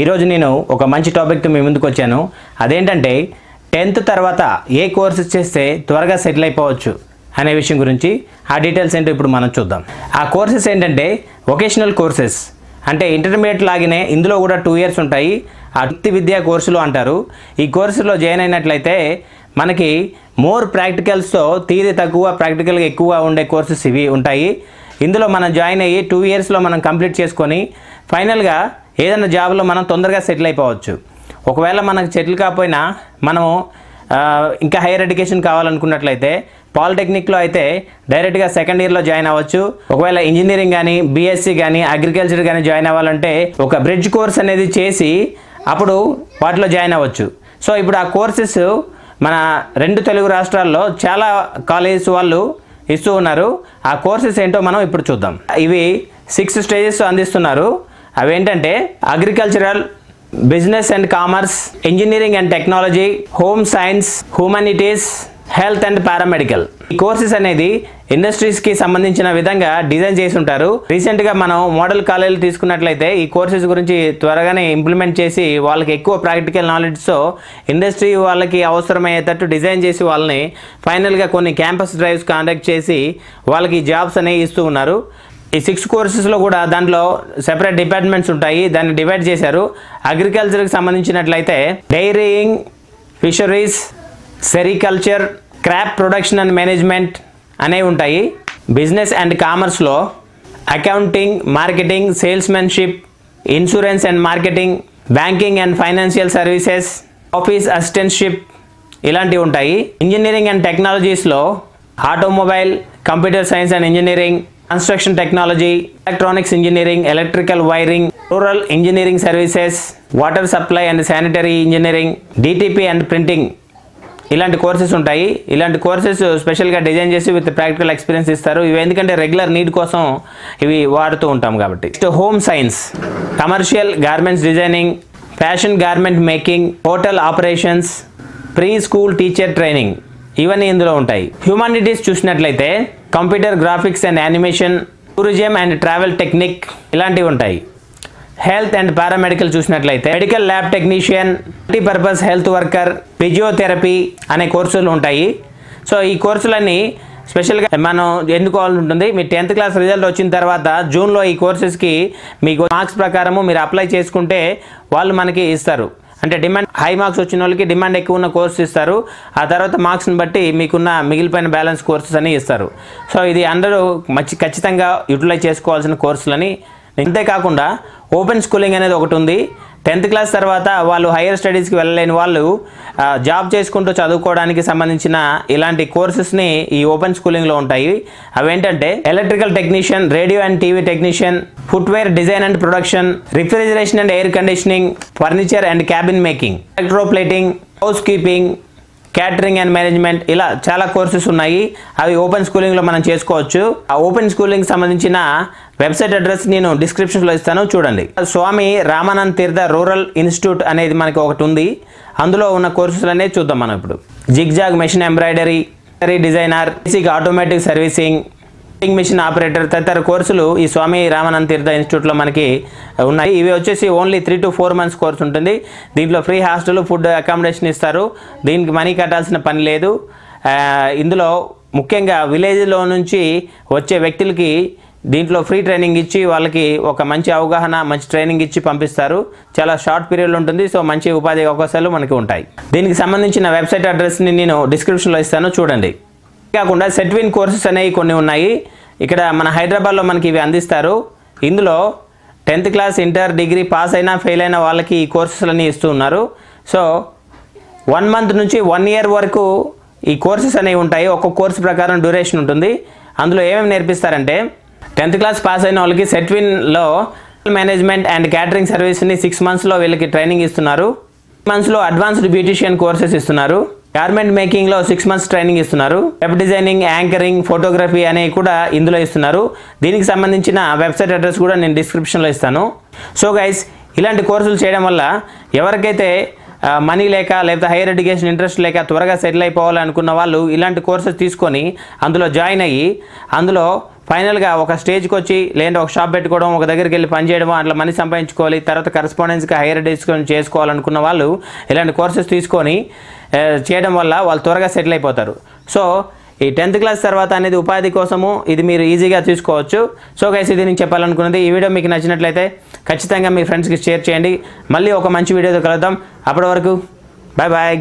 ఈరోజు నేను ఒక మంచి టాపిక్తో మీ ముందుకు వచ్చాను. అదేంటంటే 10th తర్వాత ఏ కోర్సెస్ చేస్తే త్వరగా సెటిల్ అయిపోవచ్చు అనే విషయం గురించి. ఆ డీటెయిల్స్ ఏంటో ఇప్పుడు మనం చూద్దాం. ఆ కోర్సెస్ ఏంటంటే వొకేషనల్ కోర్సెస్, అంటే ఇంటర్మీడియట్ లాగానే ఇందులో కూడా 2 years ఉంటాయి. ఆ వృత్తి విద్యా కోర్సులు అంటారు. ఈ కోర్సులో జాయిన్ అయినట్లయితే మనకి మోర్ ప్రాక్టికల్స్తో థియరీ తక్కువ ప్రాక్టికల్గా ఎక్కువగా ఉండే కోర్సెస్ ఇవి ఉంటాయి. ఇందులో మనం జాయిన్ అయ్యి 2 yearsలో మనం కంప్లీట్ చేసుకొని ఫైనల్గా ఏదైనా జాబ్లో మనం తొందరగా సెటిల్ అయిపోవచ్చు. ఒకవేళ మనకు సెటిల్ కాకపోయినా మనము ఇంకా హైయర్ ఎడ్యుకేషన్ కావాలనుకున్నట్లయితే పాలిటెక్నిక్లో అయితే డైరెక్ట్గా 2nd yearలో జాయిన్ అవ్వచ్చు. ఒకవేళ ఇంజనీరింగ్ కానీ బీఎస్సీ కానీ అగ్రికల్చర్ కానీ జాయిన్ అవ్వాలంటే ఒక బ్రిడ్జ్ కోర్స్ అనేది చేసి అప్పుడు వాటిలో జాయిన్ అవ్వచ్చు. సో ఇప్పుడు ఆ కోర్సెస్ మన 2 తెలుగు రాష్ట్రాల్లో చాలా కాలేజెస్ వాళ్ళు ఇస్తూ ఉన్నారు. ఆ కోర్సెస్ ఏంటో మనం ఇప్పుడు చూద్దాం. ఇవి 6 stages అందిస్తున్నారు. అవేంటంటే agricultural, business and commerce, engineering and technology, home science, humanities, health and paramedical. ఈ కోర్సెస్ అనేది ఇండస్ట్రీస్కి సంబంధించిన విధంగా డిజైన్ చేసి ఉంటారు. రీసెంట్గా మనం మోడల్ కాలేజీలు తీసుకున్నట్లయితే ఈ కోర్సెస్ గురించి త్వరగానే ఇంప్లిమెంట్ చేసి వాళ్ళకి ఎక్కువ ప్రాక్టికల్ నాలెడ్జ్తో ఇండస్ట్రీ వాళ్ళకి అవసరమయ్యేటట్టు డిజైన్ చేసి వాళ్ళని ఫైనల్గా కొన్ని క్యాంపస్ డ్రైవ్స్ కాండక్ట్ చేసి వాళ్ళకి జాబ్స్ అనేవి ఇస్తూ ఉన్నారు. ఈ 6 courses కూడా దాంట్లో సెపరేట్ డిపార్ట్మెంట్స్ ఉంటాయి. దాన్ని డివైడ్ చేశారు. అగ్రికల్చర్కి సంబంధించినట్లయితే dairying, fisheries, sericulture, crop production and management అనేవి ఉంటాయి. బిజినెస్ అండ్ కామర్స్లో accounting, marketing, salesmanship, insurance and marketing, banking and financial services, office assistantship ఇలాంటివి ఉంటాయి. ఇంజనీరింగ్ అండ్ టెక్నాలజీస్లో automobile, computer science and engineering, construction technology, electronics engineering, electrical wiring, rural engineering services, water supply and sanitary engineering, DTP and printing ఇలాంటి courses ఉంటాయి. ఇలాంటి courses స్పెషల్గా design చేసి with practical experience ఇస్తారు. ఇవి ఎందుకంటే రెగ్యులర్ నీడ్ కోసం ఇవి వాడుతూ ఉంటాం కాబట్టి. Next home science, commercial garments designing, fashion garment making, hotel operations, pre school teacher training ఇవన్నీ ఇందులో ఉంటాయి. హ్యూమానిటీస్ చూసినట్లయితే computer graphics and animation, tourism and travel technique ఇలాంటివి ఉంటాయి. హెల్త్ అండ్ పారామెడికల్ చూసినట్లయితే medical lab technician, multipurpose health worker, physiotherapy అనే కోర్సులు ఉంటాయి. సో ఈ కోర్సులన్నీ స్పెషల్గా మనం ఎన్నుకోవాల్సి ఉంటుంది. మీ 10th class రిజల్ట్ వచ్చిన తర్వాత జూన్లో ఈ కోర్సెస్కి మీకు మార్క్స్ ప్రకారము మీరు అప్లై చేసుకుంటే వాళ్ళు మనకి ఇస్తారు. అంటే డిమాండ్ హై మార్క్స్ వచ్చిన వాళ్ళకి డిమాండ్ ఎక్కువ ఉన్న కోర్సెస్ ఇస్తారు. ఆ తర్వాత మార్క్స్ని బట్టి మీకున్న మిగిలిపోయిన బ్యాలెన్స్ కోర్సెస్ అని ఇస్తారు. సో ఇది అందరూ ఖచ్చితంగా యూటిలైజ్ చేసుకోవాల్సిన కోర్సులని. అంతేకాకుండా ఓపెన్ స్కూలింగ్ అనేది ఒకటి ఉంది. 10th class తర్వాత వాళ్ళు హైయర్ స్టడీస్కి వెళ్ళలేని వాళ్ళు జాబ్ చేసుకుంటూ చదువుకోవడానికి సంబంధించిన ఇలాంటి కోర్సెస్ని ఈ ఓపెన్ స్కూలింగ్లో ఉంటాయి. అవేంటంటే electrical technician, radio and TV technician, footwear design and production, refrigeration and air conditioning, furniture and cabin making, electroplating, house keeping, catering and management ఇలా చాలా కోర్సెస్ ఉన్నాయి. అవి ఓపెన్ స్కూలింగ్లో మనం చేసుకోవచ్చు. ఆ ఓపెన్ స్కూలింగ్ సంబంధించిన వెబ్సైట్ అడ్రస్ నేను డిస్క్రిప్షన్లో ఇస్తాను, చూడండి. స్వామి రామానంద్ తీర్థ రూరల్ ఇన్స్టిట్యూట్ అనేది మనకి ఒకటి ఉంది. అందులో ఉన్న కోర్సెస్ అనేది చూద్దాం మనం ఇప్పుడు. Zigzag machine embroidery, designer, basic automatic servicing, machine operator తదితర కోర్సులు ఈ స్వామి రామానంద తీర్థ ఇన్స్టిట్యూట్లో మనకి ఉన్నాయి. ఇవి వచ్చేసి ఓన్లీ 3 to 4 months కోర్స్ ఉంటుంది. దీంట్లో ఫ్రీ హాస్టల్, ఫుడ్, అకామిడేషన్ ఇస్తారు. దీనికి మనీ కట్టాల్సిన పని లేదు. ఇందులో ముఖ్యంగా విలేజ్లో నుంచి వచ్చే వ్యక్తులకి దీంట్లో ఫ్రీ ట్రైనింగ్ ఇచ్చి వాళ్ళకి ఒక మంచి అవగాహన, మంచి ట్రైనింగ్ ఇచ్చి పంపిస్తారు. చాలా షార్ట్ పీరియడ్లో ఉంటుంది. సో మంచి ఉపాధి అవకాశాలు మనకి ఉంటాయి. దీనికి సంబంధించిన వెబ్సైట్ అడ్రస్ని నేను డిస్క్రిప్షన్లో ఇస్తాను, చూడండి. కాకుండా సెట్విన్ కోర్సెస్ అనేవి కొన్ని ఉన్నాయి. ఇక్కడ మన హైదరాబాద్లో మనకి ఇవి అందిస్తారు. ఇందులో 10th class, inter, degree pass అయినా ఫెయిల్ అయినా వాళ్ళకి ఈ కోర్సెస్లన్నీ ఇస్తూ ఉన్నారు. సో 1 month నుంచి 1 year వరకు ఈ కోర్సెస్ అనేవి ఉంటాయి. ఒక్కొక్క కోర్సు ప్రకారం డ్యూరేషన్ ఉంటుంది. అందులో ఏమేమి నేర్పిస్తారంటే 10th class పాస్ అయిన వాళ్ళకి సెట్విన్లో మేనేజ్మెంట్ అండ్ క్యాటరింగ్ సర్వీస్ని 6 monthsలో వీళ్ళకి ట్రైనింగ్ ఇస్తున్నారు. 6 monthsలో అడ్వాన్స్డ్ బ్యూటీషియన్ కోర్సెస్ ఇస్తున్నారు. గార్మెంట్ మేకింగ్లో 6 months ట్రైనింగ్ ఇస్తున్నారు. వెబ్ డిజైనింగ్, యాంకరింగ్, ఫోటోగ్రఫీ అనేవి కూడా ఇందులో ఇస్తున్నారు. దీనికి సంబంధించిన వెబ్సైట్ అడ్రస్ కూడా నేను డిస్క్రిప్షన్లో ఇస్తాను. సో గైస్, ఇలాంటి కోర్సులు చేయడం వల్ల ఎవరికైతే మనీ లేక లేకపోతే హైయర్ ఎడ్యుకేషన్ ఇంట్రెస్ట్ లేక త్వరగా సెటిల్ అయిపోవాలనుకున్న వాళ్ళు ఇలాంటి కోర్సెస్ తీసుకొని అందులో జాయిన్ అయ్యి అందులో ఫైనల్ గా ఒక స్టేజ్ కి వచ్చి లేదా ఒక షాప్ పెట్టుకోవడం, ఒక దగ్గరికి వెళ్ళి పని చేయడం, అట్లా మనీ సంపాదించుకోవాలి, తర్వాత కరెస్పాండెన్స్ కి హైయర్ ఎడ్యుకేషన్ చేసుకోవాలనుకున్న వాళ్ళు ఇలాంటి కోర్సెస్ తీసుకొని చేయడం వల్ల వాళ్ళు త్వరగా సెటిల్ అయిపోతారు. సో ఈ 10th క్లాస్ తర్వాత అనేది ఉపాధి కోసము ఇది మీరు ఈజీగా తీసుకోవచ్చు. సో గైస్, ఇది నేను చెప్పాలనుకున్నది. ఈ వీడియో మీకు నచ్చినట్లయితే ఖచ్చితంగా మీ ఫ్రెండ్స్కి షేర్ చేయండి. మళ్ళీ ఒక మంచి వీడియోతో కలుద్దాం. అప్పటి వరకు బాయ్ బాయ్.